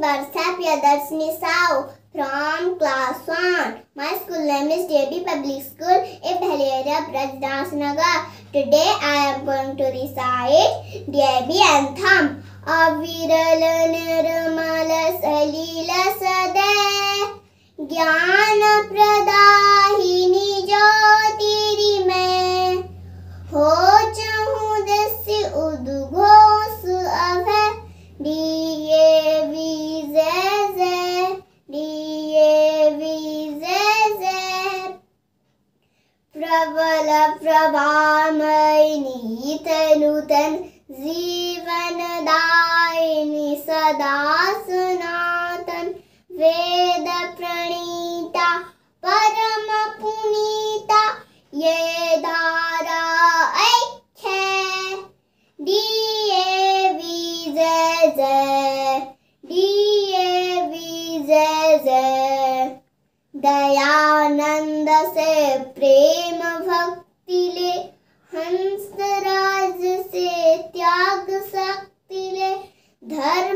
Barsha Priya Darshini Sahu from class 1. My school name is DAV Public School in Brajrajnagar. Today I am going to recite DAV anthem. Aviral nirmal salila sade ज्ञान प्रदाहिनी ज्योतिरि में होचहुं दस्य उद्घोष अभय DAV जय प्रबल प्रभामय नीत नूतन जीवनदायिनी सदा सनातन वेद प्रणीता परम पुनीता ये धारा ऐखे DAV जय जय दयानंद से प्रेम भक्ति ले हंसराज से त्याग शक्ति ले धर्म